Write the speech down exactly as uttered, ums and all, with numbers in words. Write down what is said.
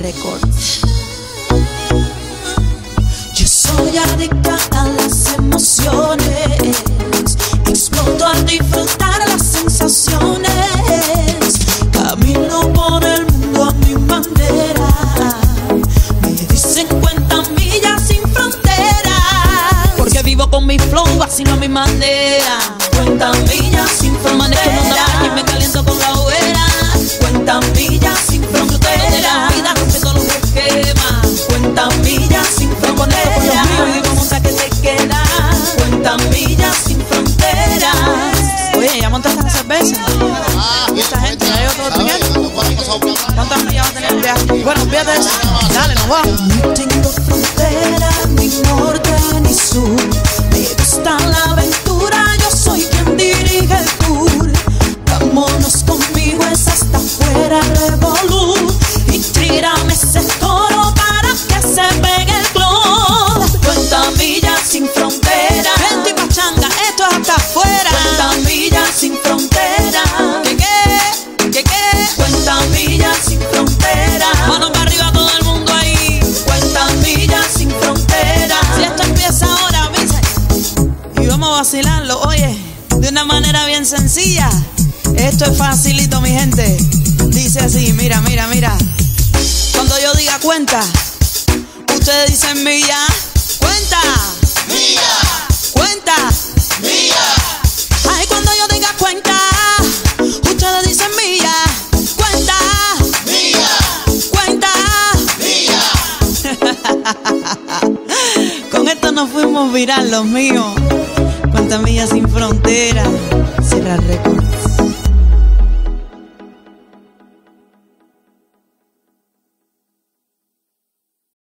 Records. Yo soy adicta a las emociones, exploto al disfrutar las sensaciones. Camino por el mundo a mi manera, me dicen cuenta millas sin fronteras, porque vivo con mi flow haciendo a mi manera. Cuenta millas sin fronteras, y me caliento con la hoguera. Cuenta millas sin fronteras, de la vida rompiendo los esquemas. Cuenta millas sin fronteras, y vamos a que te queda. Cuenta millas sin fronteras. Oye, ¿ya montaste la cerveza? Ah, y esta gente, ¿ya llegó todo el piquete? ¿Cuántas millas va a tener el viaje? Bueno, fíjate eso, dale, nos vamos. No tengo frontera, ni norte, ni sur. Me gusta la aventura, yo soy quien dirige el tour. Vámonos conmigo, es hasta afuera revolú. Y tírame ese toro para que se pegue el club. Cuenta millas sin frontera, gente y pachanga, esto es hasta afuera. Cuenta millas sin frontera, que qué, que qué. Cuenta millas sin frontera, manos para arriba todo el mundo ahí. Cuenta millas sin frontera, si esto empieza ahora, avisa. Y vamos a vacilarlo, oye, de una manera bien sencilla. Esto es facilito, mi gente. Dice así, mira, mira, mira. Cuando yo diga cuenta, ustedes dicen milla. Cuenta milla. Cuenta milla. Ay, cuando yo diga cuenta, ustedes dicen milla. Cuenta milla. Cuenta milla. Con esto nos fuimos viral, los míos. Cuenta millas sin fronteras. Será récord.